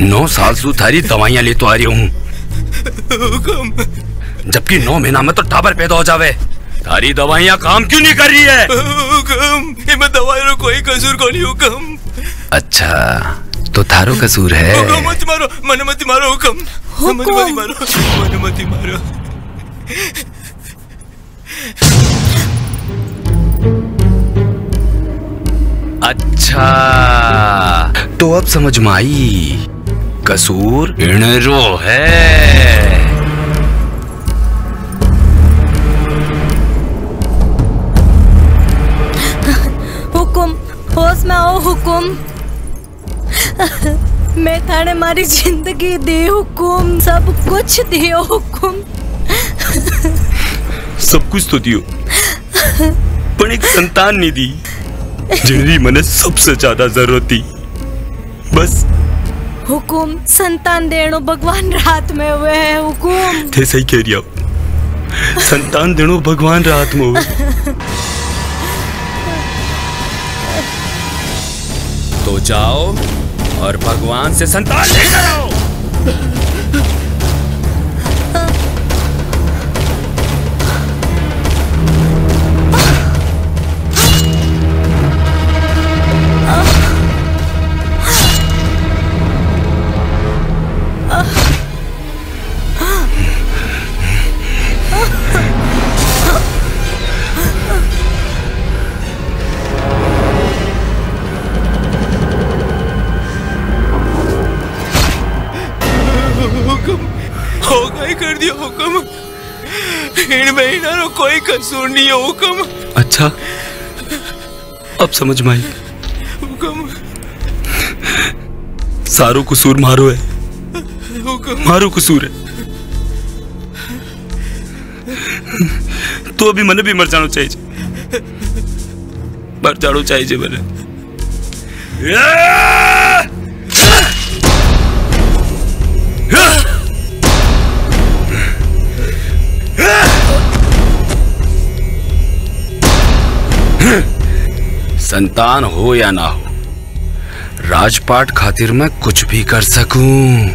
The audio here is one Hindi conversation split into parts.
9 साल से थारी दवाइयां ले तो आ रही हूँ, जबकि 9 महीना में तो टावर पैदा हो जावे। थारी दवाइयां काम क्यों नहीं कर रही है? मैं दवाइयों कोई कसूर को नहीं हुकम। अच्छा तो थारो कसूर है। मत मारो, मन मत मारो हुकम, मन मत मारो। अच्छा तो अब समझ में आई, कसूर इनरो है। हुकुम होश में आओ हुकुम, मैं थाने मारी जिंदगी दे हुकुम, सब कुछ दियो हुकुम। सब कुछ तो दियो पर एक संतान नहीं दी जिन्हें मैंने सबसे ज्यादा जरूरत थी। बस हुकुम संतान देनो भगवान रात में हुए है हुकुम। थे सही कह रिया, संतान देनो भगवान रात में हुए। तो जाओ और भगवान से संतान लेकर आओ। कोई कसूर नहीं है हुकम। अच्छा अब समझ में आई हुकम, सारो कसूर मारो है हुकम, मारो कसूर है। तो अभी मने भी मर जाना चाहिए, मर जाना चाहिए मने। संतान हो या ना हो, राजपाट खातिर मैं कुछ भी कर सकूं,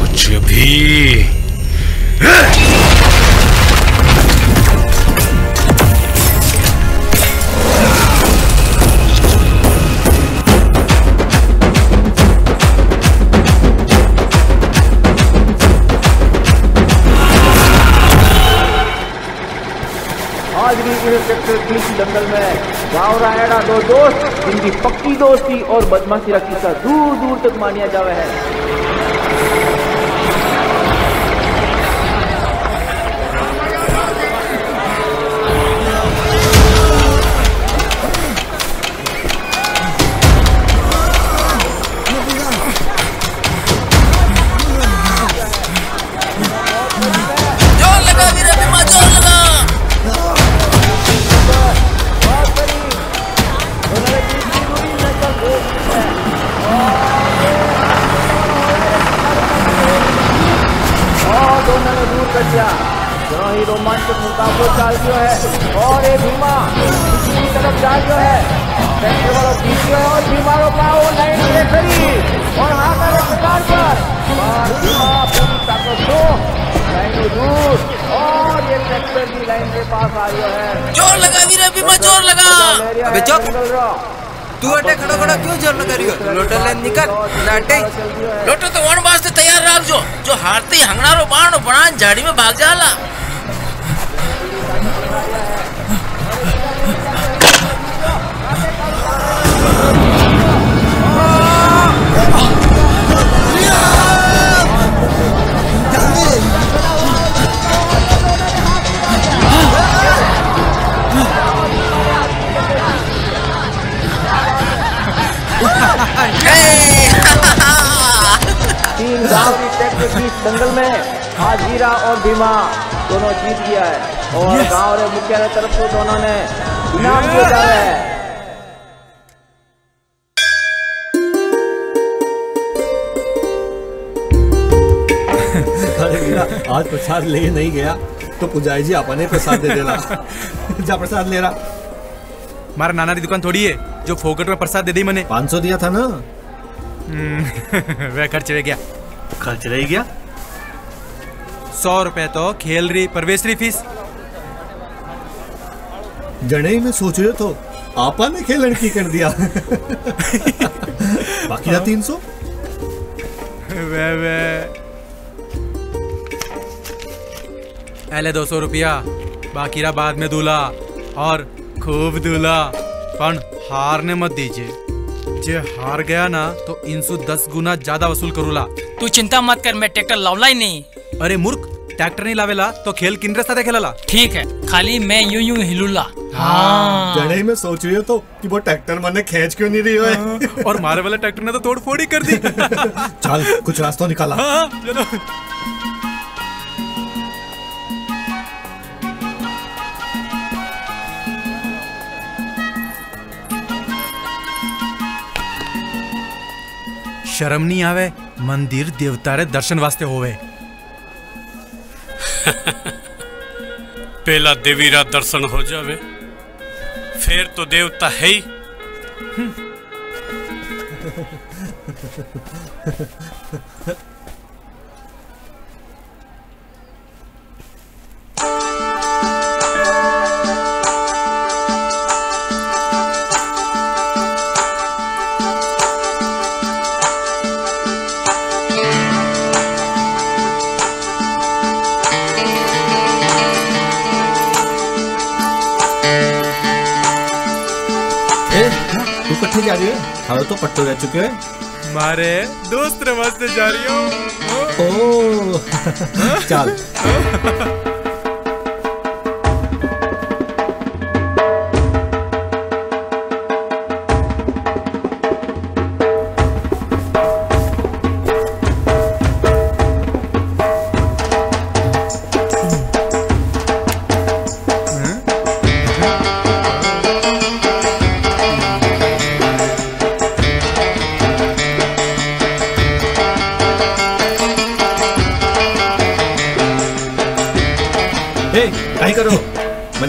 कुछ भी। आज भी सेक्टर 3 जंगल में गाँव रायड़ा दो दोस्त जिनकी पक्की दोस्ती और बदमाशी का किस्सा दूर दूर तक मानिया जावे है। तू अटे खड़ा खड़ा क्यों जोर लगा रही हो? लोटो लेन निकल नाटे। लोटो तो वन बास्ते तैयार राख जो हारते हंगणारो बाणो बनान झाड़ी में भाग जाला। तीन गांव की ट्रैक्टर की दंगल में हाजीरा और भीमा दोनों जीत गया है और गांव के मुख्यालय तरफ से दोनों ने इनाम जीता है। आज प्रसाद ले नहीं गया तो पुजारी जी आपने प्रसाद दे देना। जा प्रसाद ले रहा। मारा नाना की दुकान थोड़ी है जो फोकट में प्रसाद दे दी मैंने। 500 दिया था ना। वह खर्च रह गया। खर्च रह गया 100 रुपए तो खेल रही प्रवेश रही फीस। जने में सोच रहे तो आपा ने खेल लड़की कर दिया। बाकी था 300। पहले 200 रुपया बाकी रहा बाद में दूल्हा और खूब दूल्हा पर हारने मत दीजिए। जे हार गया ना तो इनसु 10 गुना ज्यादा वसूल करूला। तू चिंता मत कर मैं ट्रैक्टर लावला ही नहीं। अरे मूर्ख ट्रैक्टर नहीं लावेला तो खेल किनरे साथे खेलला। ठीक है खाली मैं यूं यूं हिलूला। हाँ जड़े में सोच रही हो तो कि वो ट्रैक्टर मैंने खींच क्यों नहीं रही है। और मारे वाला ट्रैक्टर ने तो तोड़ फोड़ी कर दी। चल कुछ रास्ता निकाला। चलो शर्म नहीं आवे मंदिर देवतारे दर्शन वास्ते होवे। पहला देवीरा दर्शन हो जावे फिर तो देवता है ही। जा रही है तो पट्टो जा चुके हैं मारे दोस्त रवास्ते जा रही हो। चल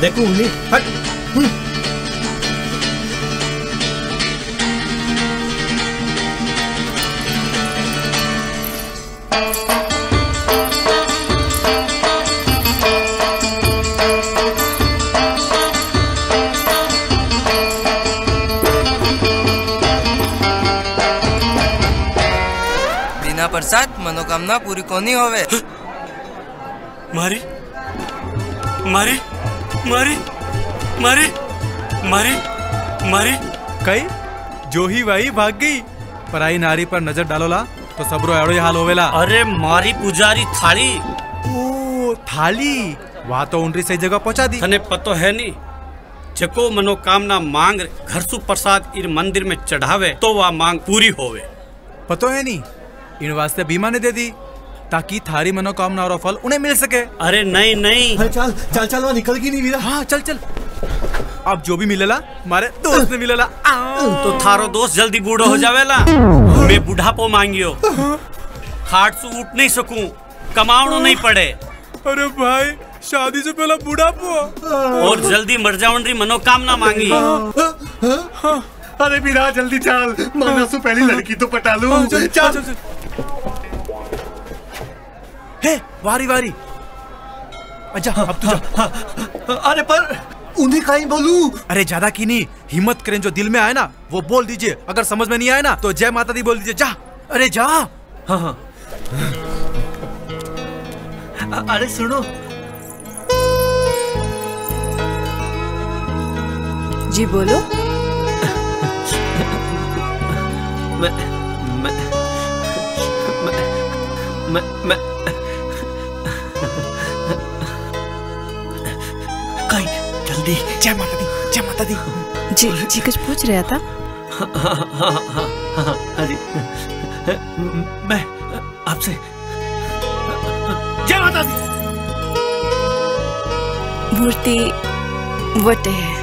देखू उंगली हट। बिना प्रसाद मनोकामना पूरी कोनी होवे। मारी मारी मारी मारी मारी मारी कई जो ही वाई भाग गई। पराई नारी पर नजर डालोला तो सबरो एड़ो ही हाल होवेला। अरे मारी पुजारी थाली। ओ थाली वहां तो उनरी सही जगह पहुंचा दी। थने पतो है नी जको मनोकामना मांग घर सु प्रसाद इर मंदिर में चढ़ावे तो वह मांग पूरी होवे। पतो है नी इन वास्ते बीमा ने दे दी ताकि थारी मनोकामना और फल उन्हें मिल सके। अरे नहीं नहीं चल चल चल, चल निकल की नहीं वीरा। हाँ चल चल अब जो भी मिलेला मारे दोस्त ने मिलेला तो थारो दोस्त जल्दी बूढ़ो हो जावेला। मैं बुढ़ापो मांगियो हाट से उठ नहीं सकूं कमावनो नहीं पड़े। अरे भाई शादी से पहला बुढ़ापो और जल्दी मर जावनरी मनोकामना मांगी। अरे वीरा जल्दी चल माना सु पहली लड़की तो पटा लूं। चल वारी वारी अच्छा अब तू जा। अरे पर उन्हें काई बोलूं। अरे ज्यादा की नहीं हिम्मत करें जो दिल में आए ना वो बोल दीजिए। अगर समझ में नहीं आए ना तो जय माता दी बोल दीजिए। जा अरे जा। हाँ। अरे सुनो जी बोलो। मैं जय माता दी जी जी कुछ पूछ रहा था। अरे मैं आपसे जय माता दी। मूर्ति वटे है।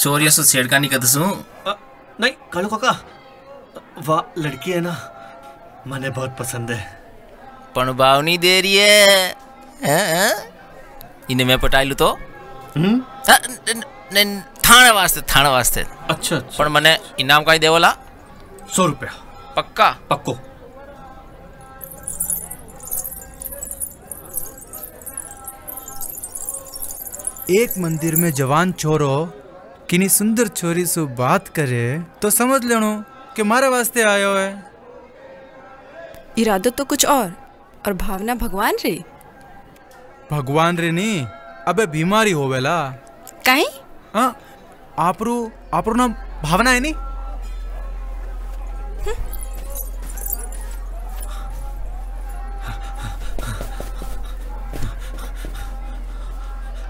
चोरियों से छेड़खानी करते सू नहीं कालू काका वाह लड़की है ना मैंने बहुत पसंद है पण भाव नहीं दे रही है इन्हें मैं पटाई लू तो थाने वास्ते अच्छा पण मने इनाम का ही देवला 100 रुपया पक्का पक्को एक मंदिर में जवान छोरो किनी सुंदर छोरी से बात करे तो समझ लेनो कि मारे वास्ते आयो है। इरादा तो कुछ और भावना भगवान रे नहीं अबे बीमारी होवेला काई हां आपरो ना भावना है नी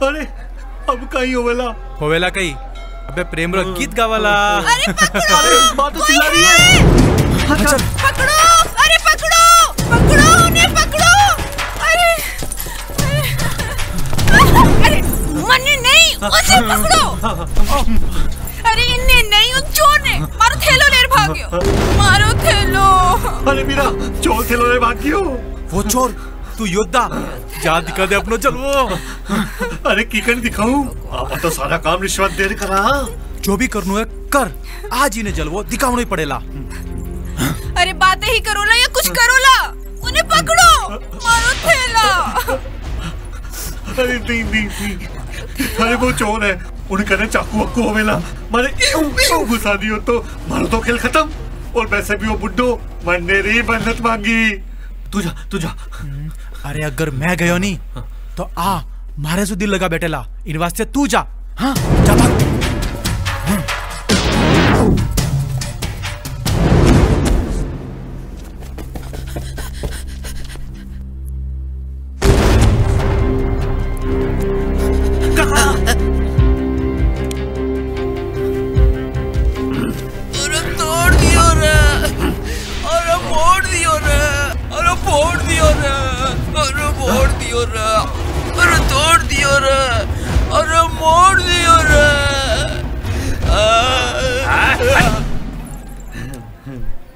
अरे अब कहीं होवेला कहीं अबे प्रेम रो गीत गावाला। अरे पकड़ो बात तो चिल्ला रही है। चल पकड़ो अरे पकड़ो पकड़ो उन्हें पकड़ो। अरे मन्ने नहीं उसे पकड़ो। अरे इन्हें नहीं उन चोर ने मारो थैलो लेर भागियो मारो थैलो। अरे मेरा चोर थैलो लेर भागियो वो चोर तू योद्धा जा दिखा दे अपनो चलो। अरे किकन दिखाऊं आप तो सारा काम रिश्वत देर करा जो भी करनो है कर आज ही ने जलवो दिखावना ही पड़ेगा। अरे बातें ही करोला या कुछ करोला उन्हें पकड़ो मारो थैला। अरे नहीं अरे वो चोर है उन्हें कहने चाकू वक्कू होवेला मारे इउ घुसा दियो तो मारो तो खेल खत्म और वैसे भी वो बुड्ढो मरने री मन्नत मांगी तुझा अरे अगर मैं गयो नहीं तो आ मारे सु दिल लगा बैठेला इन वास्ते तू जा। हाँ जा भाग।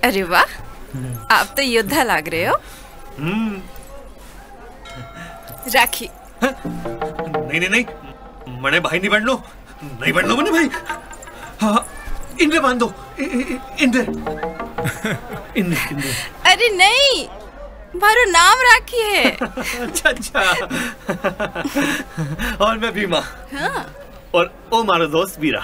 अरे वाह आप तो योद्धा लग रहे हो। राखी नहीं मने भाई नहीं बनलो मने भाई। हाँ इंद्र बांध दो इंद्र। अरे नहीं मारो नाम राखी है। अच्छा और मैं भीमा। हाँ। और ओ मारो दोस्त बीरा।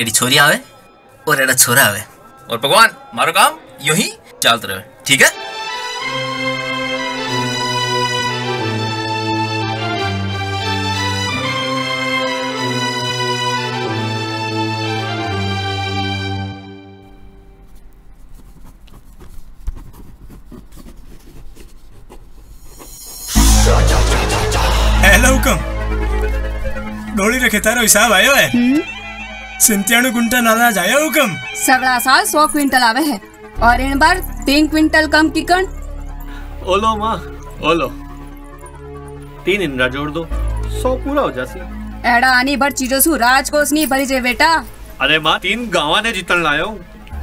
एडी छोरी आवे और एडा छोरा आवे और भगवान मारो काम यू ही चलते रहे ठीक है। हेलो कम डोली रखे तारो हिसाब आयो है 97 क्विंटल आना जाए हुकम सगड़ा साल 100 क्विंटल आवे है और इन बार 3 क्विंटल कम किकन। ओलो माँ ओलो 3 इंद्रा जोड़ दो 100 पूरा हो जासी। एड़ा आनी भर चीजों सु राजकोष नहीं भरी जे बेटा अरे माँ तीन गाँव ने जीतन लायो।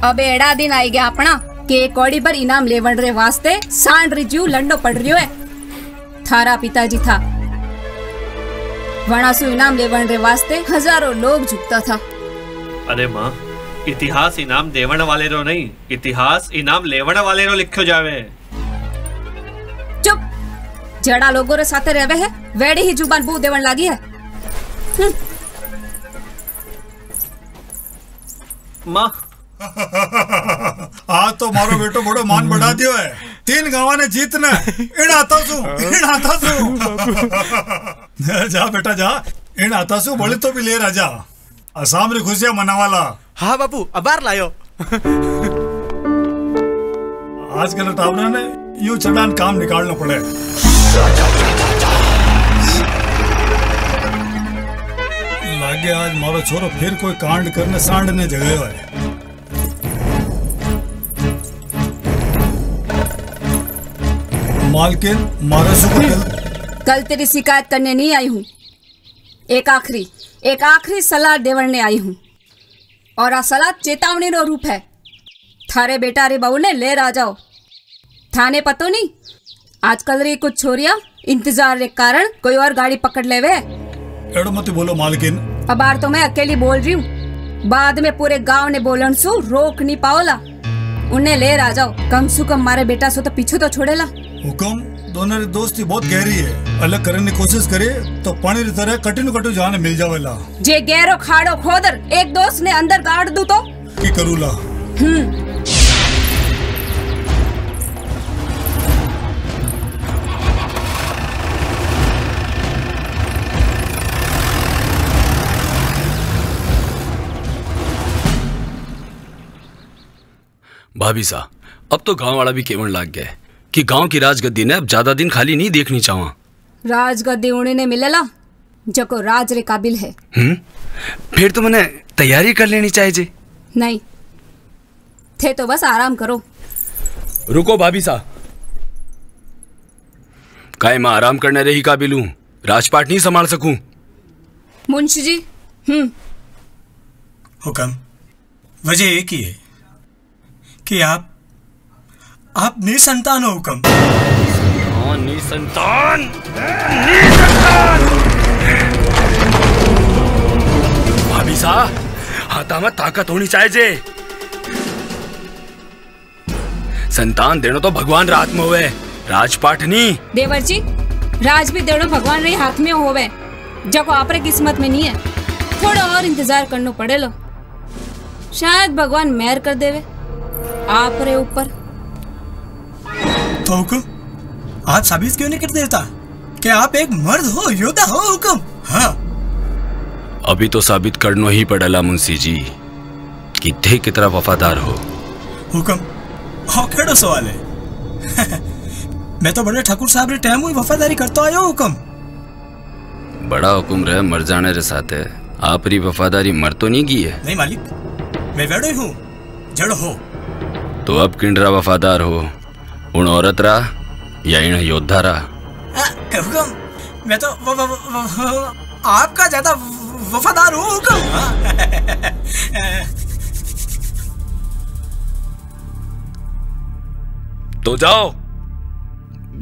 अब एड़ा दिन आई गया अपना के कौड़ी पर इनाम लेवन रे वास्ते सांड रिज्यू लंडो पड़ रियो है। थारा पिताजी था वणासु इनाम लेवन रे वास्ते हजारों लोग झुकता था। अरे माँ इतिहास इनाम देवन वाले रो नहीं, इतिहास इनाम लेवन वाले रो लिखो जावे। चुप, जड़ा लोगों रे साथे रहवे है वेड़ी ही जुबान बू देवन लागी है। माँ आ तो मारो बेटो बड़ो मान बढ़ा दियो है। तीन गांव ने जीतना जा बेटा जा इन आता सु बड़ी तो भी ले राजा आसाम री खुशियां मनावाला। हाँ बापू अबार लायो। आज कल टावरा ने यू चटान काम निकालना पड़े। लागे आज मारो छोरो फिर कोई कांड करने सांड ने जगायो है। मालकिन कल तेरी शिकायत करने नहीं आई हूँ। एक आखिरी सलाह देवरने आई हूँ और आ सलाह चेतावनी रो रूप है। थारे बेटा रे बहू ने ले आ जाओ थाने। पतो नहीं आजकल रे कुछ छोरिया इंतजार रे कारण कोई और गाड़ी पकड़ लेवे। एड़ो मत बोलो मालकिन। अब आर तो मैं अकेली बोल रही हूँ, बाद में पूरे गाँव ने बोलन सु रोक नहीं पाओला। उन्हें ले आ जाओ, कम सु कम मारे बेटा सो तो पीछे तो छोड़ेला। हुक्म दोनों दोस्ती बहुत गहरी है, अलग करने की कोशिश करे तो पानी की तरह कटिन कटू जाने मिल जावेला। जे गहरो खाड़ो खोदर एक दोस्त ने अंदर गाड़ दू तो की करूला। भाभी सा अब तो गांव वाला भी केवल लाग गया कि गांव की राजगद्दी ने अब ज्यादा दिन खाली नहीं देखनी चाहा। राजगद्दी उन्हें मिलेला जको राज रे काबिल है। फिर तो मैंने तैयारी कर लेनी चाहिए जी। नहीं थे तो बस आराम करो। रुको भाभी सा, काहे मैं आराम करने रही काबिल हूँ, राजपाट नहीं संभाल सकूं। मुंशी जी हुक्म। वजह एक ही है कि आप निसंतान हो हुक्म। निसंतान भाभी सा हाथा में ताकत होनी चाहिए। संतान देनो तो भगवान रात में होवे, राजपाट नहीं। देवर जी राज भी देनो भगवान रे हाथ में होवे जको आपरे किस्मत में नहीं है। थोड़ा और इंतजार करनो पड़ेलो, शायद भगवान मेहर कर देवे आप रे ऊपर। तो हुकुम आप साबित क्यों नहीं कर देता कि आप एक मर्द हो, योद्धा हो हुकुम? हाँ अभी तो साबित करना ही पड़ेगा मुंशी जी कि थे कितना वफादार हो। हुकुम हौकेड़ो सवाल है। मैं तो बड़े ठाकुर साहब रे टाइम हुई वफादारी करता आयो हुकुम। बड़ा हुकुम रहे मर जाने रे साथे आप री वफादारी मर तो नहीं गई है। नहीं मालिक मैं वेड़ो हूँ जड़ हो। तो अब किंडरा वफादार हो उन औरत रा या इन योद्धा रा? हुकुम मैं तो आपका ज्यादा वफादार हूँ हुकुम। तो जाओ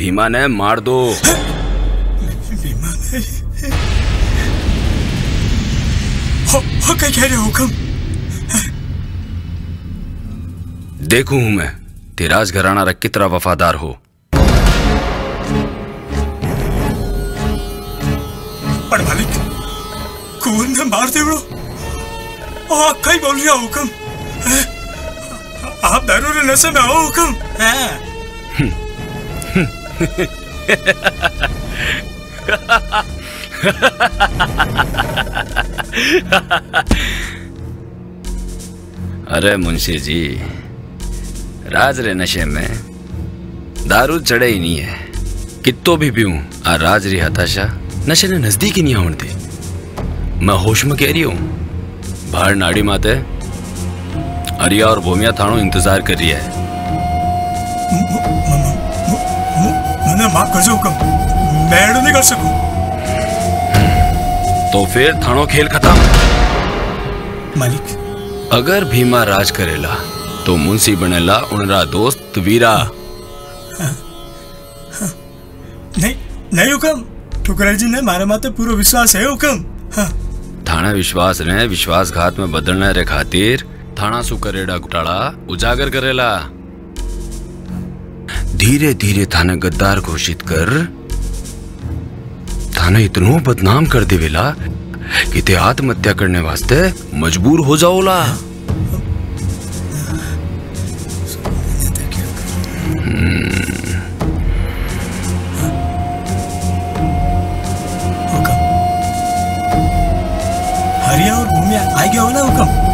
भीमा ने मार दो। भीमा ने हो क्या कह रहे हुकुम? देखूं हूं मैं तेराज घराना रख कितना वफादार हो। पर मालिक कौन ने मार दे बड़ो आखा ही बोल रहा हुकुम। आप दारू रे नशे में आओ हुकुम। अरे मुंशी जी राज रे नशे में दारू चढ़े ही नहीं है, कितो भी पीऊं आ राज री हताशा नशे ने नजदीक ही नहीं आती। मैं होश में कह रही हूँ बाहर नाड़ी माते अरिया और भूमिया थानों इंतजार कर रही है। मैंने माफ कर सकूं मैं नहीं कर सकूं। तो फिर थानों खेल खत्म। मालिक अगर भीमा राज करेला तो मुंशी बनेला उनरा दोस्त वीरा। हाँ। नहीं हुकम, ठुकराजी ने मारे माते पूरा विश्वास है हुकम। हाँ। थाना विश्वास ने विश्वासघात में बदलने रे खातिर थाना सु करेड़ा घोटाला उजागर करेला। धीरे धीरे थाना गद्दार घोषित कर थाना इतनो बदनाम कर देवेला कि ते आत्महत्या करने वास्ते मजबूर हो जाओला। हरिया और भूमिया आ गया होला हुकम।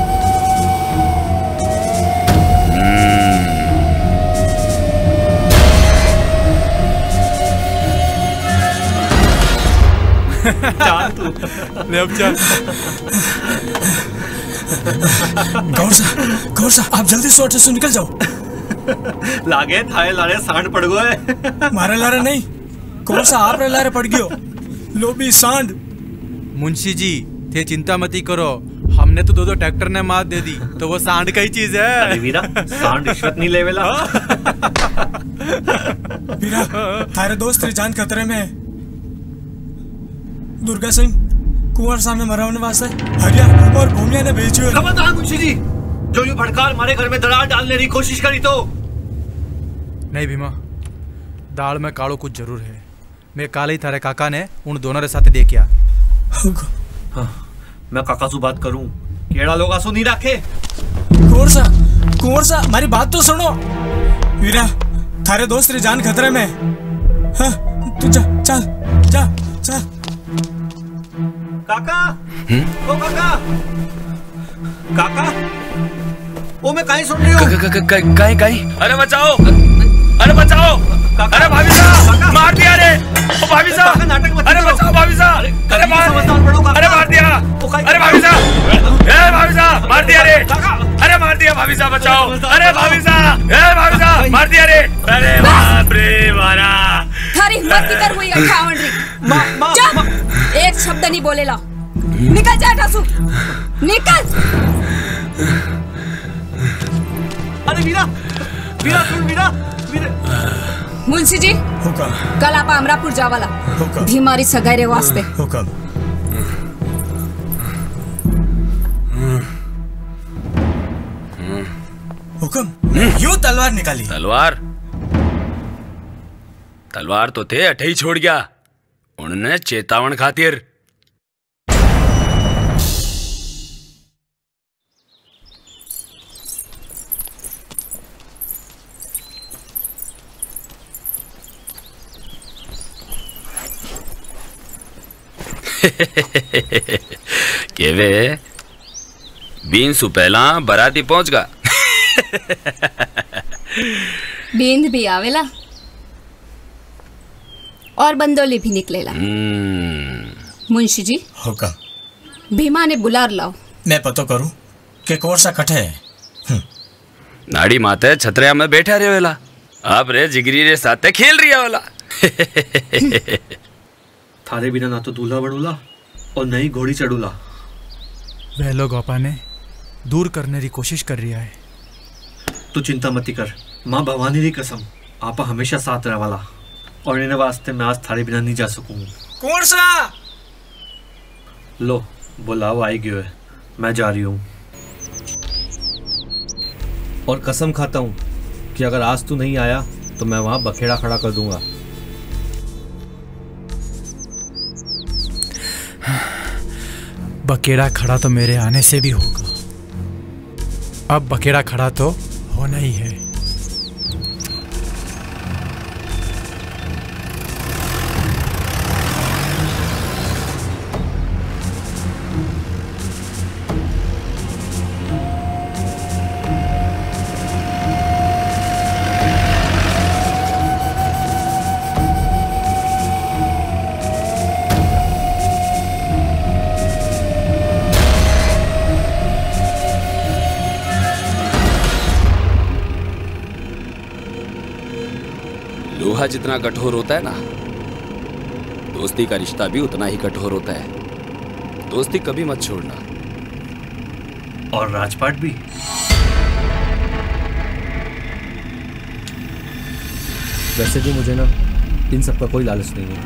गौरसा आप जल्दी शॉर्ट से निकल जाओ। लागे थाए लारे सांड पड़ गए। मारे लारे नहीं गौरसा आपरे लारे पड़ गयो। लोबी सांड। मुंशी जी थे चिंता मती करो, हमने तो दो ट्रैक्टर ने मार दे दी तो वो सांड का ही चीज है। अरे वीरा सांड रिश्वत नहीं लेवेला। वीरा थारे दोस्त री जान खतरे में। दुर्गा सिंह कुंवर सामने मरा होने वास्ते हरिया और भूमिया ने भेजो। खबरदार मुंशी जी, जो ये भड़काल मारे घर में दरार डालने की कोशिश करी तो। नहीं भीमा, दाल में कालो कुछ जरूर है। मैं काले ही थारे काका ने उन दोनों के साथ देखिया। हाँ, मैं काका से बात करूं, केड़ा लोग आंसू नहीं रखे। कुंवर सा मारी बात तो सुनो। वीरा थारे दोस्त री जान खतरे में। हाँ तू जा, चल जा चल। काका, ओ काका, काका, ओ मैं काई सुन रही हूँ। काई, अरे बचाओ, अरे बचाओ, अरे भाभी साहब, मार दिया रे, ओ भाभी साहब, नाटक मत करो, अरे बचाओ भाभी साहब, अरे मार दिया, अरे भाभी साहब, ए भाभी साहब, मार दिया रे, अरे मार दिया भाभी साहब, बचाओ, अरे भाभी साहब, ए भाभी साहब, मार दिया रे, अरे बाप रे मारा। थारी हिम्मत किधर हुई अखावण री? माँ, एक शब्द नहीं बोलेला, निकल जा ठासू, निकल। अरे वीरा, वीरा सुन वीरा, मुंशी जी, कल आप अमरापुर जावाला, भीमारी सगाई वास्ते। हुकम, यूँ तलवार निकाली। तलवार तो थे अठे ही छोड़ गया, उन्होंने चेतावन खातिर। केवे बीन सु पहला बराती पहुंच गा। बींद भी आवेला और बंदोली भी निकलेला। मुंशी जी होका, भीमा ने बुलार लाओ। मैं पतो करूं के कोरसा कठे है। नाड़ी माते छतरिया में बैठा रहेला, आप रे जिगरी रे साथे खेल रिया वाला। थारे बिना ना तो दूल्हा बड़ूला और नहीं घोड़ी चढ़ूला। वह लोग गोपा ने दूर करने की कोशिश कर रिया है। तू चिंता मती कर, माँ भवानी री कसम आपा हमेशा साथ रह वाला, और इन्हें वास्ते मैं आज थारे बिना नहीं जा सकूंगा। कौन सा? लो बुलाओ आई गयो है, मैं जा रही हूँ। और कसम खाता हूँ कि अगर आज तू नहीं आया तो मैं वहाँ बखेड़ा खड़ा कर दूंगा। बखेड़ा खड़ा तो मेरे आने से भी होगा, अब बखेड़ा खड़ा तो होना ही है। जितना कठोर होता है ना, दोस्ती का रिश्ता भी उतना ही कठोर होता है। दोस्ती कभी मत छोड़ना। और राजपाट भी। वैसे भी मुझे ना इन सब का कोई लालच नहीं है।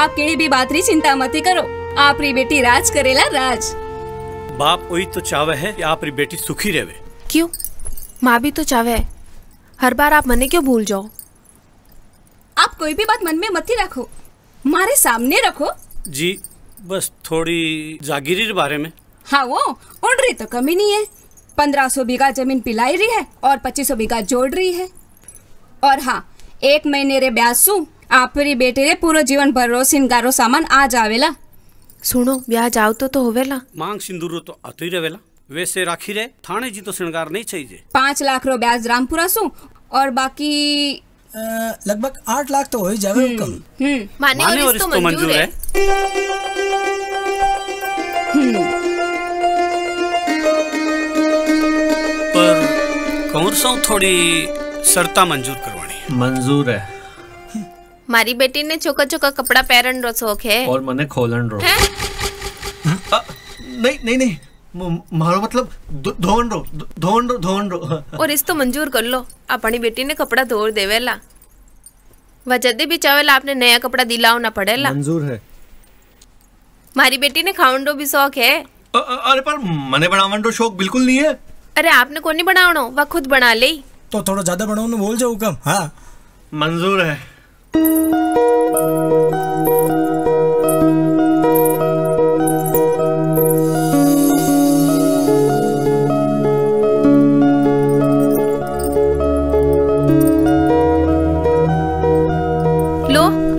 आप केड़ी भी बात री चिंता मती करो, आप री बेटी राज करेला राज। बाप वही तो चावे है कि आप री बेटी सुखी रहे। क्यों? माँ भी तो चावे है। हर बार आप मने क्यों भूल जाओ? आप कोई भी बात मन में मत ही रखो, मारे सामने रखो। जी बस थोड़ी जागीरी के बारे में। हाँ वो उड़ रही तो कमी नहीं है, 1500 बीघा जमीन पिलाई रही है और 2500 बीघा जोड़ रही है। और हाँ 1 महीने रे ब्यासू आप री बेटे रे पूरा जीवन भर रो सिंगारो सामान आ जावेला। सुनो ब्याज आओ तो होवेला, मांग सिंदूर तो आती रहेला। वैसे राखी रे थाने जी तो सिंगार नहीं चाहिए। 5 लाख रो ब्याज रामपुरा सु और बाकी लगभग 8 लाख तो हो ही जावे। माने और इसको मंजूर है। पर कौन सा थोड़ी शर्ता मंजूर करवानी। मंजूर है। मारी बेटी ने चोका चोका कपड़ा पहरन रो शौक है और मने खोलन रो। नहीं नहीं नहीं मारो मतलब धोन रो। और इस तो मंजूर कर लो, अपनी बेटी ने कपड़ा धोर देवेला। वह जदे भी चावेला आपने नया कपड़ा दिलाओ ना पड़ेला। मंजूर है। मारी बेटी ने खावन रो भी शौक है। अरे पर मने बनावन रो शौक बिल्कुल नहीं है। अरे आपने को नहीं बनावनो, वह खुद बना ले। तो थोड़ा ज्यादा बनाओ बोल जाओ कम। हाँ मंजूर है। लो आ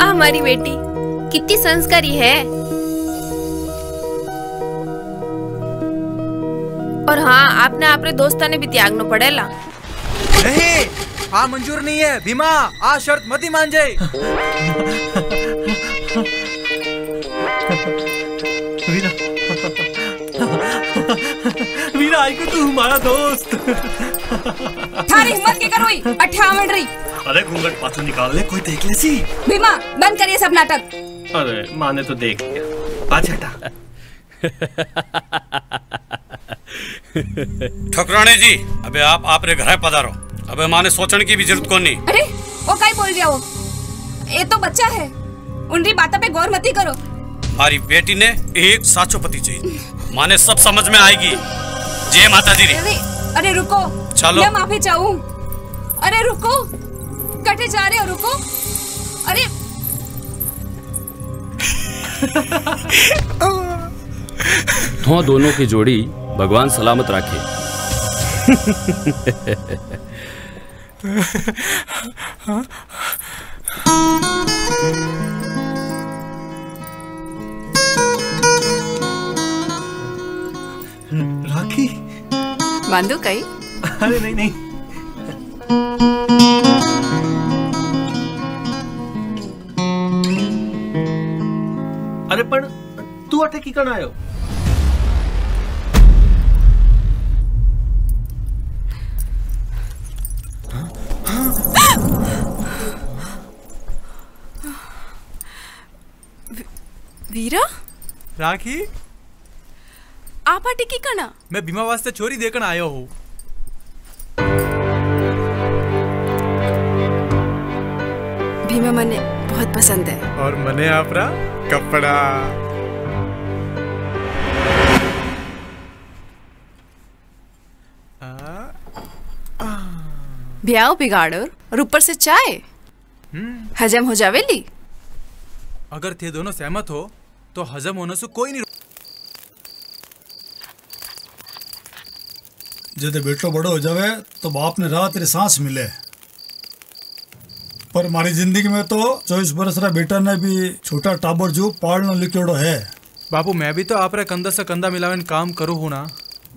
हमारी बेटी कितनी संस्कारी है। और हाँ आपने अपने दोस्ता ने भी त्यागनो पड़ेला। नहीं आ मंजूर नहीं है भीमा, आ शर्त मती मान जाए। वीरा आई को तू हमारा दोस्त। थारी हिम्मत के करोई अठावन रही। अरे घूंघट पाछो निकाल ले, कोई देख ले सी। भीमा बंद करिए सब नाटक। अरे माँ ने तो देख लिया, पाछे हटा। ठकराने जी अबे आप आपरे घर पधारो, अबे माने सोचने की भी जरूरत को नहीं। अरे वो काई बोल रहा हो, ये तो बच्चा है, उनकी बातों पे गौर मती करो। हमारी बेटी ने एक साचो पति चाहिए, माने सब समझ में आएगी। जय माता दी। अरे रुको, चलो मैं माफी चाहूं। अरे रुको, कटे जा रहे हो, रुको। अरे तो दोनों की जोड़ी भगवान सलामत रखे। राखी बांधो कई। अरे नहीं नहीं अरे पण तू अटे की कण आयो? वीरा राखी आपा टिकी कना मैं बीमा वास्ते छोरी देखण आयो हूँ। भीमा मने बहुत पसंद है और मने आपरा कपड़ा। ब्याह बिगाड़ो और ऊपर से चाय हजम हो जावेली। अगर थे दोनों सहमत हो तो हजम होने से कोई नहीं। जदे बेटो बड़ो हो जावे तो बाप ने राह तेरी सांस मिले, पर मारी जिंदगी में तो 24 वर्ष रा बेटा ने भी छोटा टाबर जो पालनो लिखोड़ो है। बापू मैं भी तो आप रे कंधा से कंधा मिलावन काम करू हूं ना।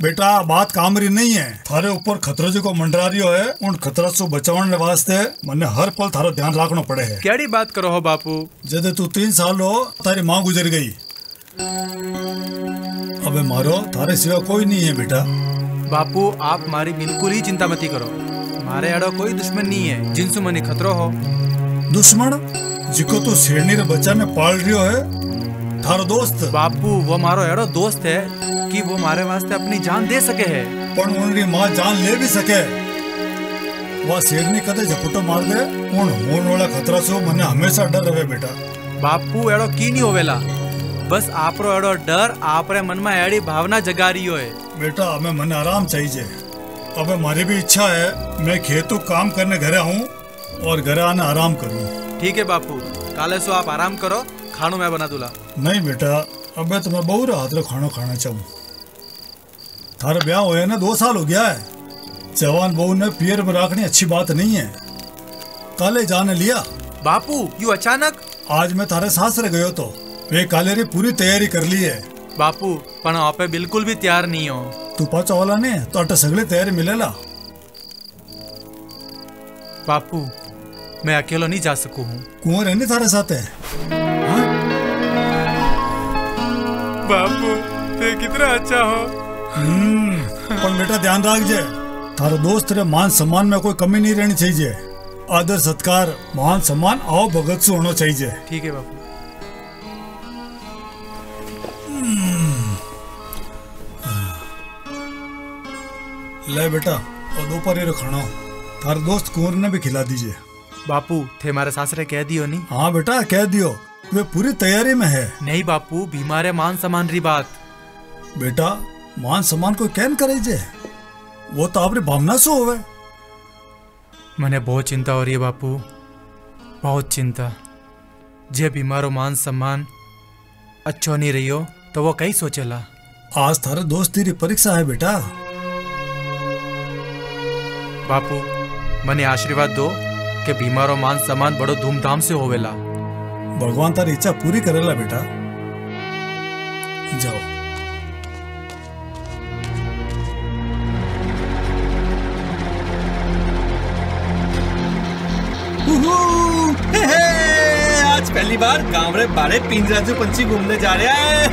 बेटा बात काम री नहीं है, थारे ऊपर खतरो जो को मंडरा रियो है, उन खतरा से बचावन वास्ते मने हर पल थारो ध्यान राखनो पड़े है। केड़ी बात करो हो बापू, जदे तू 3 साल हो तारी माँ गुजर गई, अबे मारो थारे सिवा कोई नहीं है। बेटा बापू आप मारी बिल्कुल ही चिंता मती करो, मारे अड़ो कोई दुश्मन नहीं है जिनसे मने खतरो हो। दुश्मन जिको तू शेरनी रे बच्चा ने पाल रियो है थारो दोस्त। बापू वो मारो अड़ो दोस्त है कि वो मारे वास्ते अपनी जान दे सके है, पर उनरी माँ जान ले भी सके। वह शेरनी कदे झपटो मार दे उन होन वाला खतरा से मने हमेशा डर रहे। बेटा बापू एड़ो की नहीं होवेला, बस आपरो एड़ो डर आपरे मन में एड़ी भावना जगा रियो है। बेटा हमें मन आराम चाहिए, अब हमारी भी इच्छा है मैं खेतों काम करने घर आऊँ और घर आना आराम करूँ। ठीक है बापू, काले सो आप आराम करो, खाना मैं बना दूला। नहीं बेटा अब तो मैं बहुत रात रो खाना खाना चाहूँ। थारा ब्याह होया ना 2 साल हो गया है, जवान बहू ने पियर में रखनी अच्छी बात नहीं है। काले जाने लिया बापू यू अचानक? आज मैं थारे सास रह गयो तो वे काले ने पूरी तैयारी कर ली है। बापू पण आपे बिल्कुल भी तैयार नहीं हो। तू पाचा वाला ने तो अट सगले तैयार मिलेला। बापू मैं अकेलो नहीं जा सकू हूँ, कुंवर है नहीं थारे साथ है। बापू ते कितना अच्छा हो। पर बेटा ध्यान राख जे थारे दोस्त रे मान सम्मान में कोई कमी नहीं रहनी चाहिए। आदर सत्कार मान सम्मान आओ भगत से होना चाहिए। ठीक है बापू। ले बेटा और दोपहर खाना थारे दोस्त कुंवर ने भी खिला दीजिए। बापू थे मारे सासरे कह दियो नहीं? हाँ बेटा कह दियो, वे पूरी तैयारी में है। नहीं बापू बीमारे मान सम्मान री बात। बेटा मान सम्मान को कैन करे जे, वो तो आपने भावना से होवे। मने बहुत चिंता हो रही है बापू, बहुत चिंता। जे बीमारो मान सम्मान अच्छो नहीं रही हो तो वो कई सोचेला। आज थारे दोस्त तेरी परीक्षा है बेटा। बापू मने आशीर्वाद दो कि बीमारों मान सम्मान बड़ो धूमधाम से होवेला। भगवान तारी इच्छा पूरी करेला बेटा। जाओ आज पहली बार गाँव रे बारे पिंजराजू पंछी घूमने जा रहा है।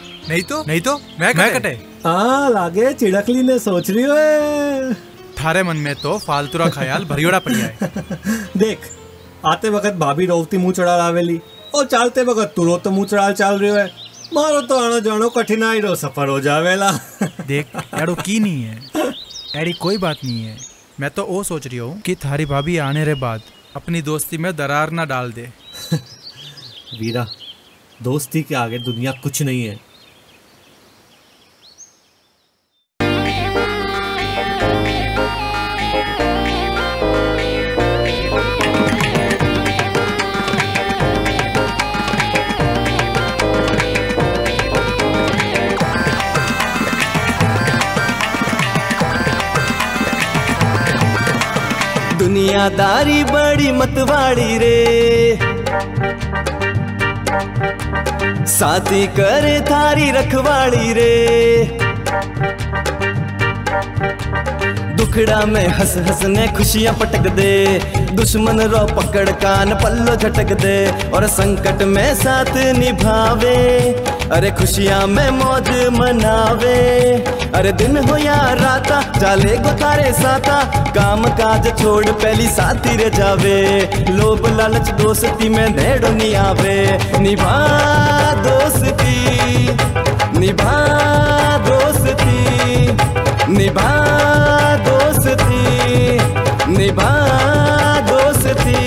नहीं तो मैं कटे। हाँ लागे चिड़कली ने सोच रही है। थारे मन में तो फालतूरा ख्याल भरियोड़ा पड़िया है। देख आते वक्त भाभी रोवती मुँह चढ़ा लावेली और चालते वक्त तू रोते मुँह चढ़ा चाल रही है। मारो तो आना जानो कठिनाई रो सफर हो जावेला। देख एड़ो की नहीं है, एड़ी कोई बात नहीं है। मैं तो वो सोच रही हूँ कि थारी भाभी आने रे बाद अपनी दोस्ती में दरार ना डाल दे। वीरा दोस्ती के आगे दुनिया कुछ नहीं है। दुनियादारी बड़ी मतवाड़ी रे, साथी करे थारी रखवाली रे, दुखड़ा में हंस हंस ने खुशियां पटक दे, दुश्मन रो पकड़ कान पल्लो झटक दे, और संकट में साथ निभावे, अरे खुशियां में मौज मनावे। अरे दिन हो या राता चाले गो तारे साता, काम काज छोड़ पहली साथी रे जावे, लोभ लालच दोस्ती में नेड़ो नी आवे। निभा दोस्ती निभा दोस्ती निभा दोस्ती निभा दोस्ती।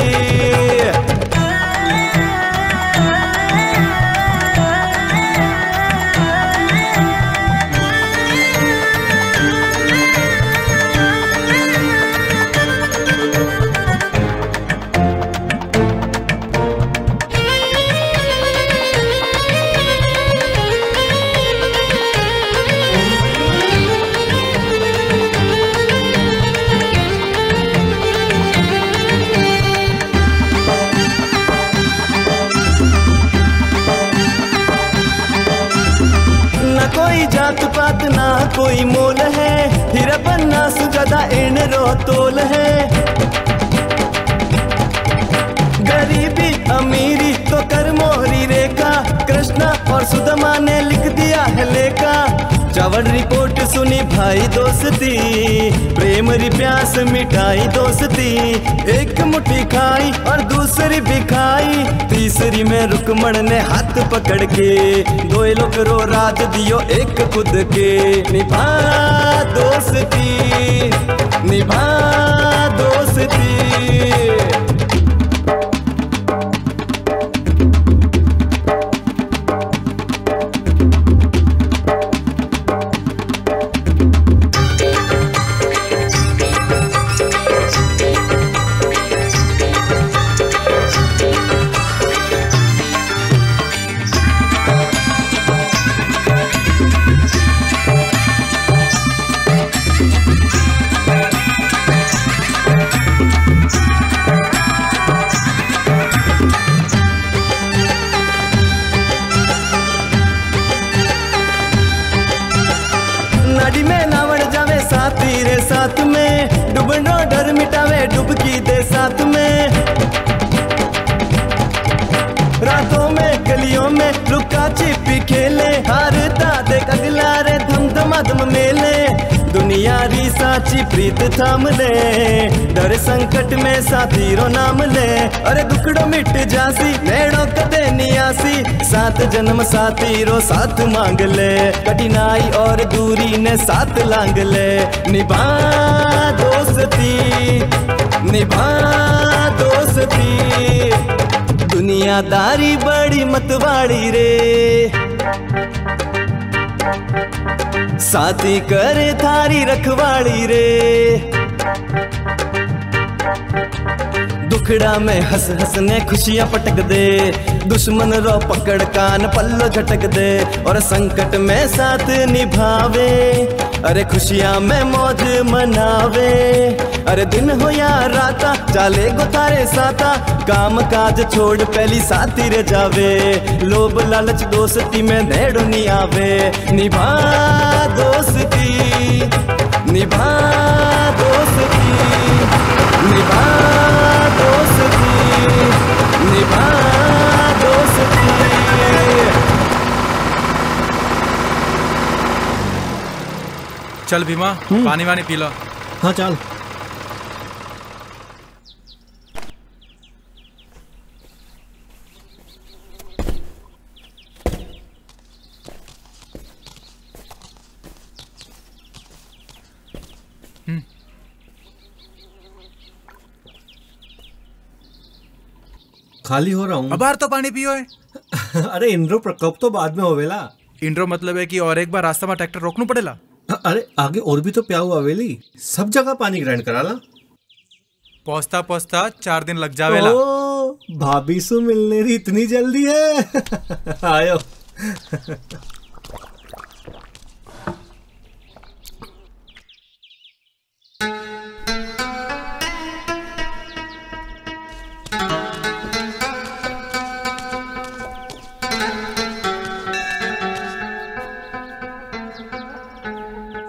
ना कोई मोल है हीरा बन्ना सुजादा इन रो तोल है, गरीबी अमीरी तो कर मोहरी रेखा, कृष्णा और सुदमा ने लिख दिया है लेखा। चावल रिपोर्ट सुनी भाई दोस्ती, प्रेम री प्यास मिठाई दोस्ती, एक मुट्ठी खाई और दूसरी भी खाई, तीसरी में रुक्मण ने हाथ पकड़ के, दो लोग रो राज दियो एक खुद के। निभा दोस्ती साची प्रीत थाम ले, डर संकट में साथी रो नाम ले, अरे दुखड़ो मिट जासी नेड़ो कदे नियासी, सात जन्म साथी रो साथ मांग ले, कठिनाई और दूरी ने साथ लांग ले। निभा दोस्ती दुनियादारी बड़ी मतवाड़ी रे, साथी करे थारी रखवाली रे, दुखड़ा में हंस हंस ने खुशियां पटक दे, दुश्मन रो पकड़ कान पल्लो झटक दे, और संकट में साथ निभावे, अरे खुशियां में मौज मनावे। अरे दिन हो या राता चाले गो तारे साता, काम काज छोड़ पहली साथी रे जावे, लोभ लालच दोस्ती में नेड़ो नी आवे। निभा दोस्ती निभा दोस्ती निभा दोस्ती। चल भीमा पानी वानी पी लो। हाँ चल। खाली हो रहा हूँ। अब बार तो पानी पियो है। अरे इंद्रो प्रकोप तो बाद में होवेला। इंद्रो मतलब है कि और एक बार रास्ता में ट्रैक्टर रोकना पड़ेला। अरे आगे और भी तो प्या हुआ वेली, सब जगह पानी ग्राइंड कराला। पहुँचता पहुँचता 4 दिन लग जावेला। भाभी से मिलने री इतनी जल्दी है। आयो।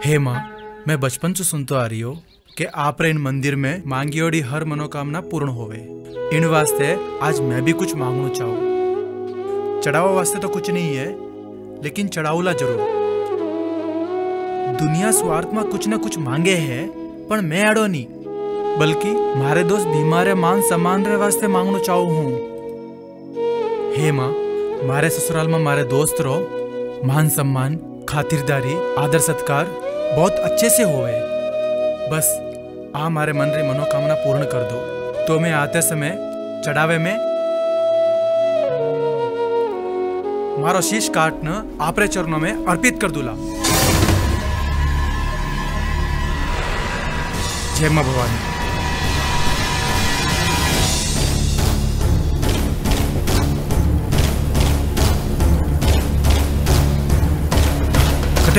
हे माँ, मैं बचपन से सुनता आ रही हो कि आप इन मंदिर में मांगियोड़ी हर मनोकामना पूर्ण होवे। इन वास्ते आज मैं भी कुछ मांगना चाहूँ। चढ़ावा वास्ते तो कुछ नहीं है, लेकिन चढ़ावला जरूर। दुनिया स्वार्थ में कुछ न कुछ मांगे है, पर मैं अड़ो नहीं, बल्कि मारे दोस्त बीमारे मान सम्मान रे वास्ते मांगना चाहूँ हूँ। हे माँ, मारे ससुराल में मारे दोस्त रो मान सम्मान, खातिरदारी, आदर सत्कार बहुत अच्छे से होवे। बस आ मारे मन रे मनोकामना पूर्ण कर दो। तो मैं आते समय चढ़ावे में मारो शीश काटना आपरे चरणों में अर्पित कर दूला। जय मां भवानी।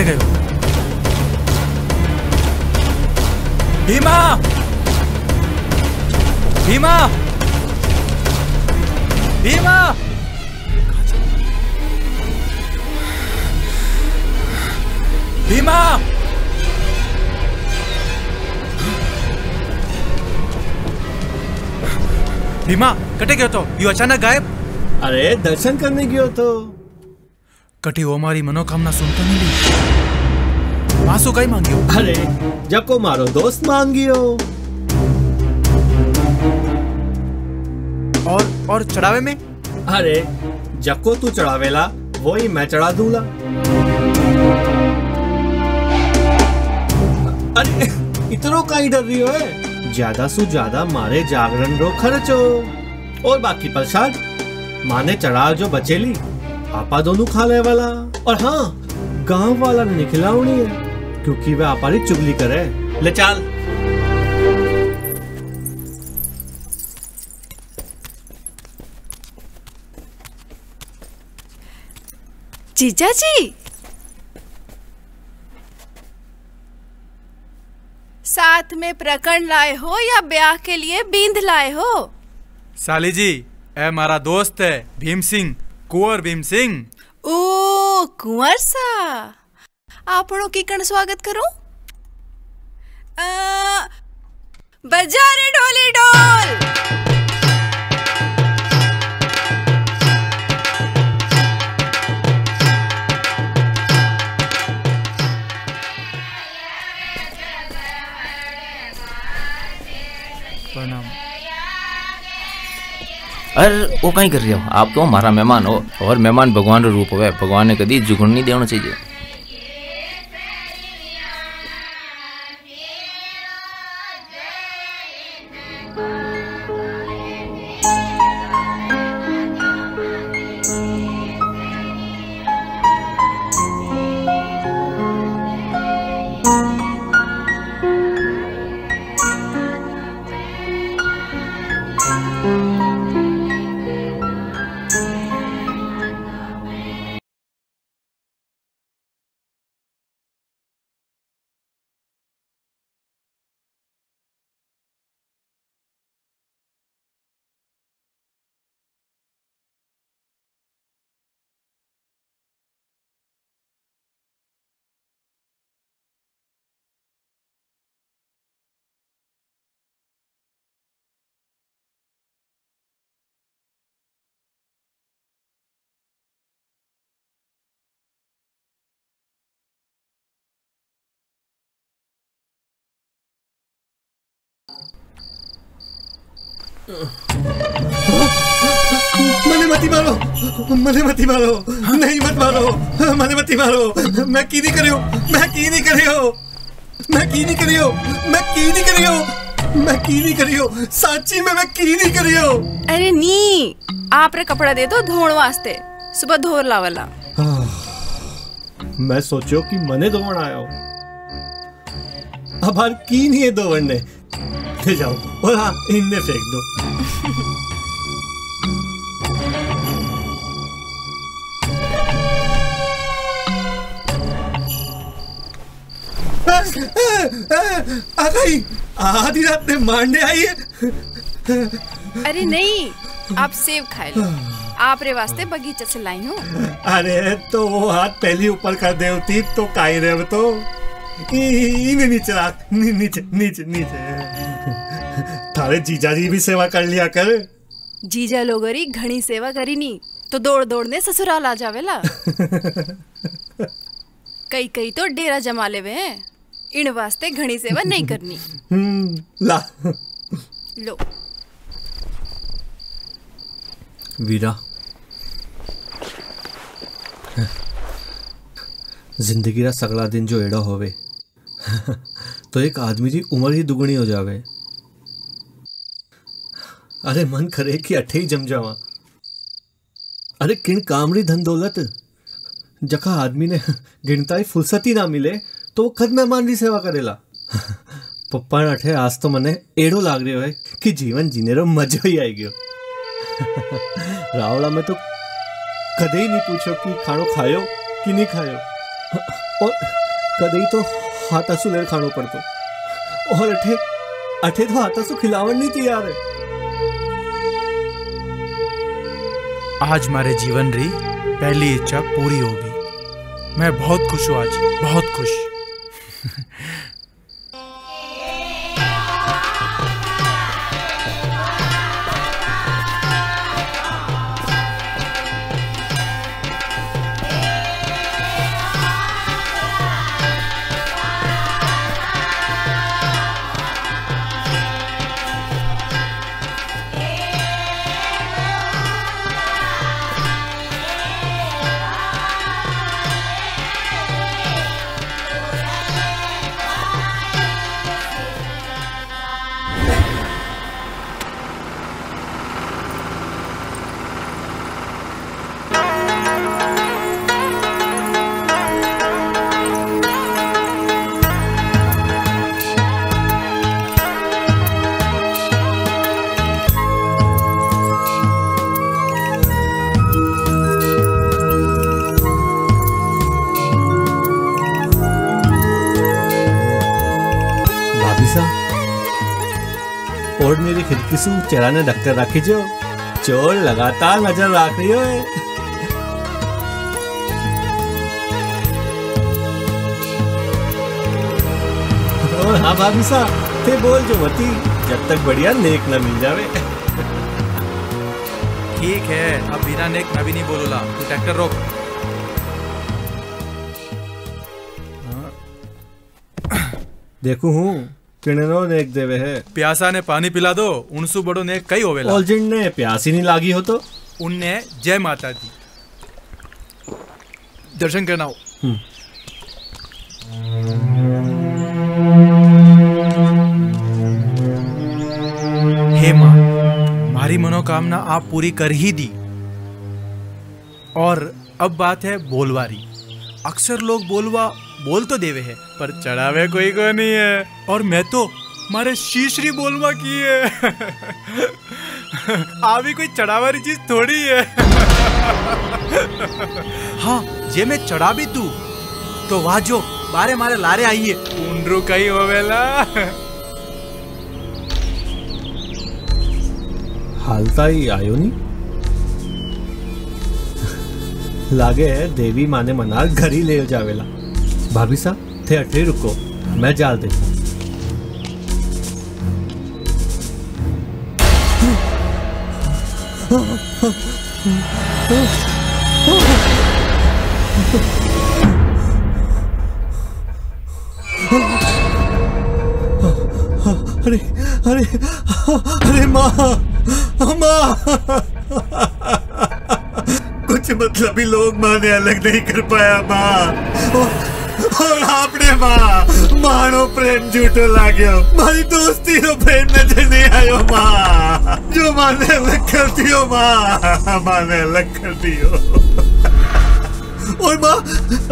गए भीमा, भीमा, भीमा। भीमा, भीमा कटे गयो तो यू अचानक गायब। अरे दर्शन करने गयो तो कटी वो हमारी मनोकामना सुनता नहीं ली। मासो काई मांगियो? अरे जब को मारो दोस्त मांगियो। और चढ़ावे में? अरे जब को तू चढ़ावेला वो ही मैं चढ़ा दूला। अरे इतनो काई डर रही है? ज्यादा सु ज्यादा मारे जागरण रो खर्चो और बाकी प्रसाद माने चढ़ा जो बचेली आपा दोनों खा ले वाला। और हाँ, गांव वाला ने खिलावनी है क्योंकि वे आपारी चुगली करे। ले चाल। जीजा जी, साथ में प्रकरण लाए हो या ब्याह के लिए बींद लाए हो? साली जी, ए मारा दोस्त है भीम सिंह, कुंवर भीम सिंह। ओ कुंवर सा, आपणो की कण स्वागत करो। बजा रे ढोली ढोल। प्रणाम। अरे वो कहीं कर रही हो? आप तो हमारा मेहमान हो और मेहमान भगवान का रूप है। भगवान ने कभी जुगुण नहीं देना चाहिए। मने मती मारो, मने मती मारो, नहीं मत मारो, मने मती मारो। मैं की नहीं करियो, मैं की नहीं करियो, मैं की नहीं करियो, मैं की नहीं करियो, मैं की नहीं करियो, साची में मैं की नहीं करियो। अरे नी, आप रे कपड़ा दे दो धोण वास्ते, सुबह धोर लावला। मैं सोचो कि मने धोण आयो, अब हार की नहीं है धोण ने। जाओ और हाँ, इनमें फेंक दो। आ गई, आधी रात में मांडे आई है। अरे नहीं, आप सेब खाए लो, आप रे वास्ते बगीचे से लाई हूँ। अरे तो वो हाथ पहली ऊपर कर देवती तो काई रेव तो इन्हें नीचे रख, नीचे नीचे नीचे। तारे जीजा जी भी सेवा कर लिया कर। जीजा लोगरी घनी सेवा करी नी तो दौड़ दौड़ने ससुराल आ जावेला। कई कई तो डेरा जमा लेवे हैं, इन वास्ते घनी सेवा नहीं करनी। ला लो वीरा, जिंदगी रा सगला दिन जो एड़ा होवे तो एक आदमी की उम्र ही दुगनी हो जावे। अरे मन करे कि अठे ही जम जावा। अरे किन काम री धन दौलत, जखा आदमी ने गिनता ही फुर्सत ही ना मिले तो वो खद मेहमान री सेवा करेला। पप्पा अठे आज तो मने एड़ो लाग रही है कि जीवन जीने रो मजो ही आई गयो। रावला में तो कदे ही नहीं पूछो कि खानो खायो कि नहीं खायो, और कदे ही तो हाथासु लेर खानो पड़तो, और अठे अठे तो हाथासु खिलावन नहीं तैयार है। आज मारे जीवन री पहली इच्छा पूरी होगी। मैं बहुत खुश हूँ, आज बहुत खुश। और मेरी खिड़की से चेहरा ने ढककर रखी जो चोर लगातार नजर रख रही हो। और हाँ भाभी सा ते बोल जो मती, जब तक बढ़िया नेक ना मिल जावे। ठीक है, अब बिना नेक ना भी नहीं बोलूला, तू ट्रैक्टर रोक। देखू हूँ किनेनो नेक देवे है। प्यासा ने पानी पिला दो, उनसु बड़ो नेक कई होवेला। और जिनने प्यासी नहीं लागी हो तो उनने जय माता दी दर्शन करना हो। हे माँ, मारी मनोकामना आप पूरी कर ही दी। और अब बात है बोलवारी। अक्सर लोग बोलवा बोल तो देवे है पर चढ़ावे कोई को नहीं है, और मैं तो मारे शीशरी बोलवा की है। आवी कोई चढ़ावारी चीज थोड़ी है। हाँ जे मैं चढ़ा भी तू तो वहा जो बारे मारे लारे आई है उनरू कई होवेला। हालता ही आयो नहीं लागे है, देवी माने मना घर ही ले जावेला। भाभी सा थे अठे रुको, मैं जाल देखूं। अरे अरे अरे माँ माँ, कुछ मतलबी लोग माँ ने अलग नहीं कर पाया माँ, और आपने माँ मानो प्रेम झूठो लाग्यो, मारी दोस्ती रो प्रेम नजर नहीं आयो माँ। जो माने अलग कर दियो माँ, माने अलग कर दियो। और माँ,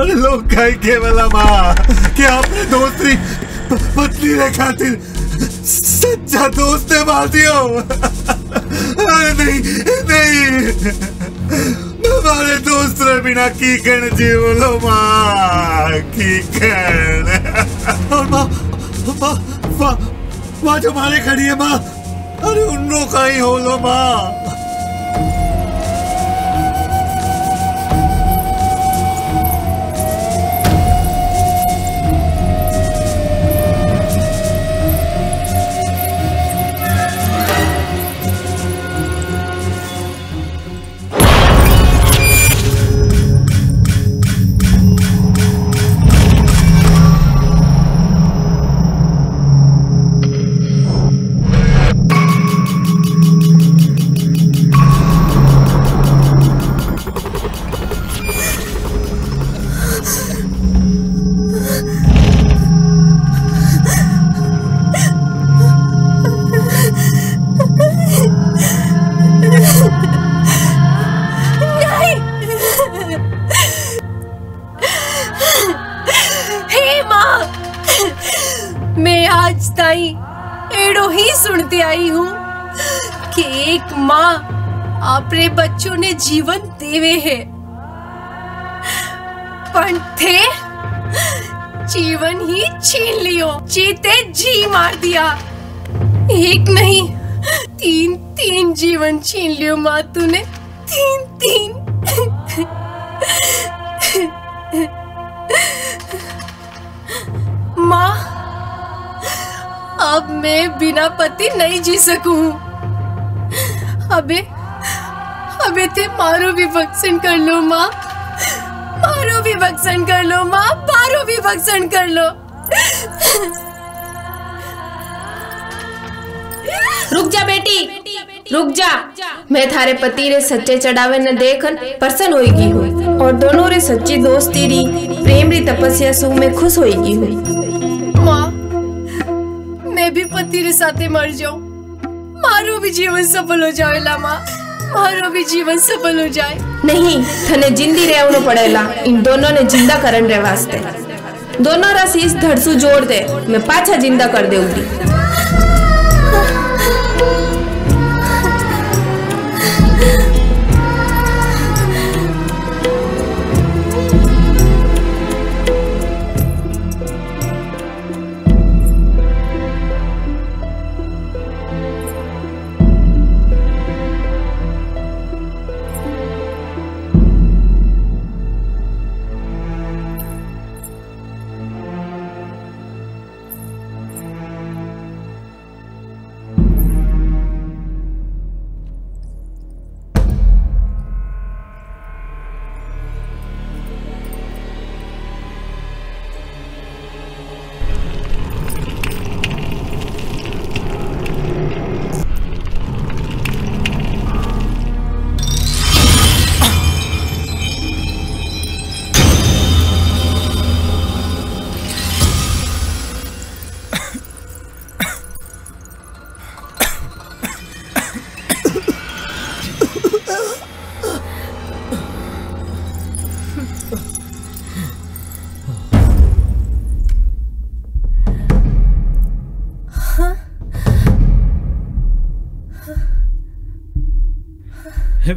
अरे लोग कहे केवला माँ कि आपने दोस्ती पत्नी रे खातिर सच्चा दोस्त ने मार दियो। अरे नहीं नहीं, हमारे दोस्त रे बिना की कण जीवलो माँ की कण। और माँ माँ माँ माँ जो मारे खड़ी है माँ, अरे उन्नो का ही हो लो माँ। आज ताई एड़ो ही सुनती आई हूँ कि एक माँ अपने बच्चों ने जीवन देवे है, पण थे जीवन ही छीन लियो, जीते जी मार दिया। एक नहीं तीन तीन जीवन छीन लियो माँ तूने, तीन तीन। माँ अब मैं बिना पति नहीं जी सकूं। अबे अबे ते मारो भी भक्षण कर लो माँ, मारो भी भक्षण कर लो माँ, मारो भी भक्षण कर लो। रुक जा बेटी, रुक जा। मैं थारे पति रे सच्चे चढ़ावे न देखन प्रसन्न होएगी हूँ, और दोनों रे सच्ची दोस्ती री प्रेम री तपस्या सु में खुश होएगी हूँ। माँ मैं भी पति रे साथे मर जाऊं, मारो भी जीवन सफल हो जाएला माँ, मारो भी जीवन सफल हो जाए। नहीं, थने जिंदी रहनो पड़ेला, इन दोनों ने जिंदा करन रे वास्ते। दोनों रा शीश धड़सू जोड़ दे, मैं पाछा जिंदा कर देऊंगी।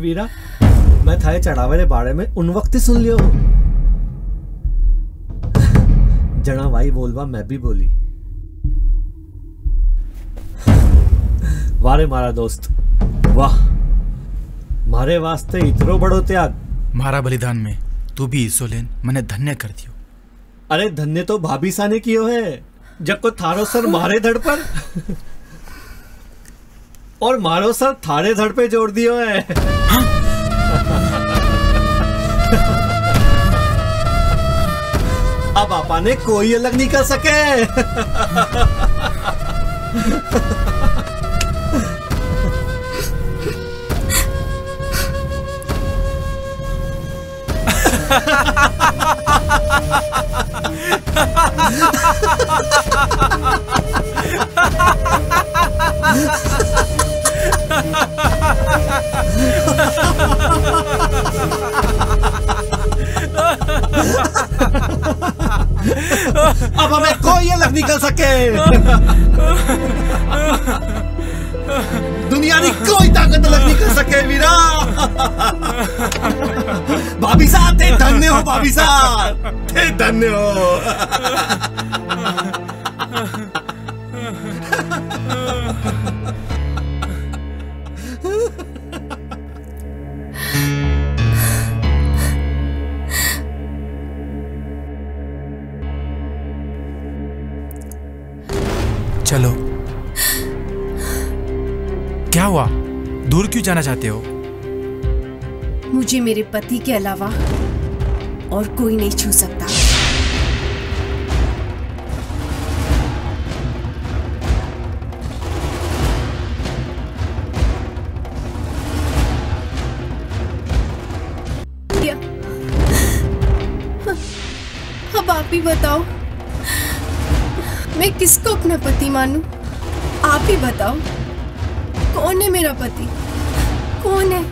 वीरा, मैं थारे चढ़ावे रे बारे में उन वक्त ही सुन लियो जना भाई बोलवा मैं भी बोली। वारे मारा दोस्त, वाह, मारे वास्ते इतरो बड़ो त्याग। मारा बलिदान में तू भी हिस्सो लेन मने धन्य कर दियो। अरे धन्य तो भाभी सा ने कियो है, जब को थारो सर मारे धड़ पर और मारो सर थारे धड़ पे जोड़ दियो है। हाँ? अब आपा ने कोई अलग नहीं कर सके। अब हमें कोई अलग निकल सके, दुनिया की कोई ताकत अलग निकल सके। वीरा भाभी साहब थे धन्य हो, भाभी साहब थे धन्य हो। चलो, क्या हुआ? दूर क्यों जाना चाहते हो? मुझे मेरे पति के अलावा और कोई नहीं छू सकता। अब आप ही बताओ मैं किसको अपना पति मानूं? आप ही बताओ कौन है मेरा पति, कौन है?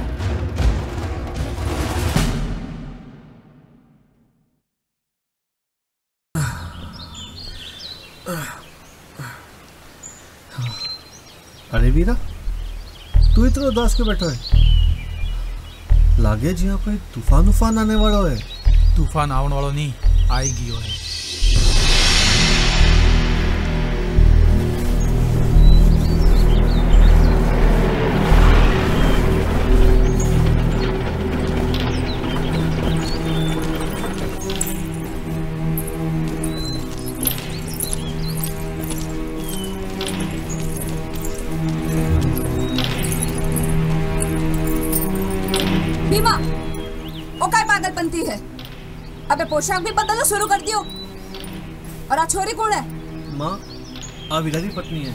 अरे वीरा, तू इतना उदास क्यों बैठो है? लागे जी यहाँ कोई तूफान उफान आने वाला है। तूफान आवने वालों नहीं, आई गयो है। पोशाक भी बदलना शुरू कर दियो। और आ छोरी कौन है? माँ, आ वीरा की पत्नी है।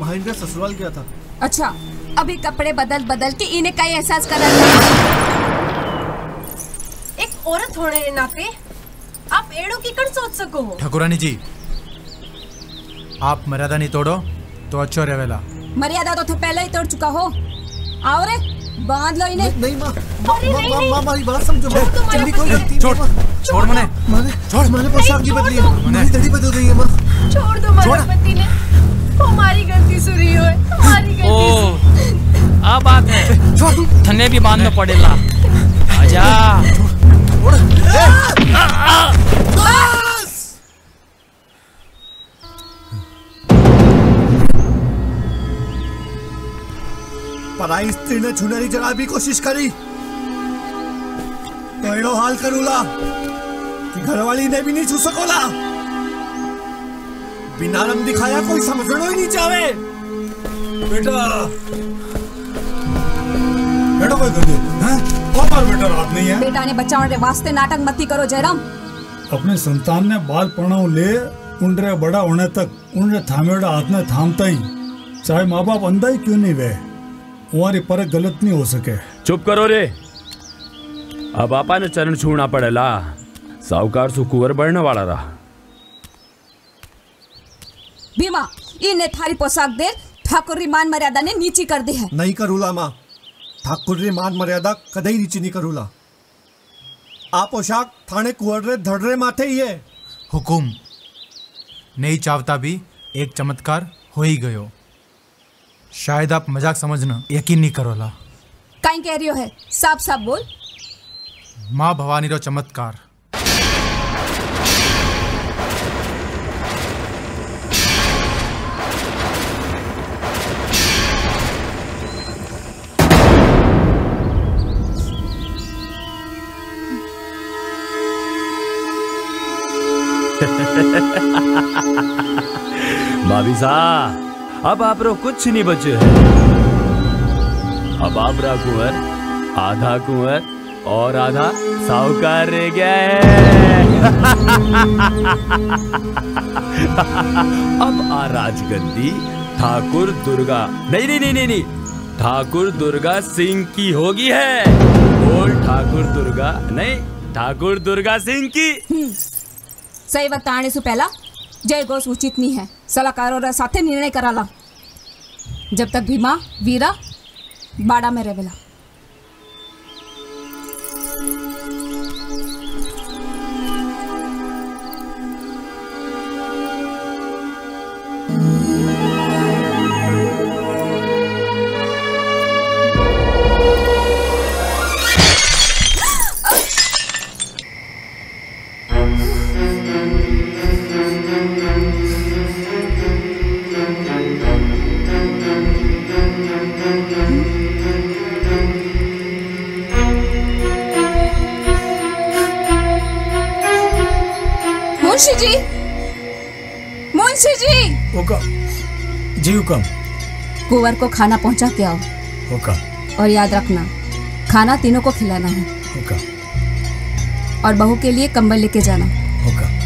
महेंद्र ससुराल गया था। अच्छा, अभी कपड़े बदल बदल के इन्हें कई एहसास कर रहा है। एक औरत होने के नाते आप एड़ो की कर सोच सको। ठाकुरानी जी, आप मर्यादा नहीं तोड़ो तो अच्छा रहेगा। मर्यादा तो पहले ही तोड़ चुका हो। आओ रे, बांध लो इन्हें। नहीं माँ, हमारी बात समझो। छोड़ छोड़ मने, छोड़ मैंने पोशाक की बदली है, मैंने दड़ी बदल गई है। माँ छोड़ दो, हमारे पति ने हमारी गलती सुरी है, हमारी गलती। आ बात है, थने भी बांधना पड़ेगा। आजा पराई स्त्री ने छुनरी जला भी कोशिश करी तो एड़ो हाल करूला कि घरवाली ने भी नहीं छू सकोला। बिना रम दिखाया कोई समझनो ही नहीं चाहे। बेटा बेटा कोई कर दे हैं और बेटा रात नहीं है। बेटा ने बचाव के वास्ते नाटक मत करो जयराम। अपने संतान ने बाल पढ़ाओ ले उनरे बड़ा होने तक उनरे थामेड़ा हाथ में थामता ही चाहे माँ बाप अंधा ही क्यों नहीं वे हमारी परख गलत नहीं हो सके। चुप करो रे, अब आपा ने चरण छूना पड़ेला। साहूकार सुकुवर बढ़ने वाला रहा। भीमा, इन्हें थारी पोशाक दे ठाकुर री मान मर्यादा ने नीची कर दी है। नहीं करूला माँ, ठाकुर री मान मर्यादा कदई नीची नहीं करूला। आप पोशाक थाने कुवर रे धड़ रे माथे ही है। हुकुम नहीं चाहता भी एक चमत्कार हो ही गयो। शायद आप मजाक समझना, यकीन नहीं करोला। काई कह रही हो है, साफ साफ बोल। माँ भवानी रो चमत्कार। भाभी साहब, अब आप रो कुछ नहीं बचे है। अब आप रा कुंवर आधा कुंवर और आधा साहूकार रह गया है। अब आ राजगद्दी ठाकुर दुर्गा नहीं नहीं नहीं नहीं, नहीं। ठाकुर दुर्गा सिंह की होगी है। बोल, ठाकुर दुर्गा नहीं, ठाकुर दुर्गा सिंह की। सही वक्त आने से पहला जय घोष उचित नहीं है। सलाहकारों रा साथे निर्णय कराला। जब तक भीमा वीरा बाड़ा में रहेला। कुंवर को खाना पहुंचा के आओ। होगा। और याद रखना, खाना तीनों को खिलाना है। होगा। और बहू के लिए कंबल लेके जाना। होगा।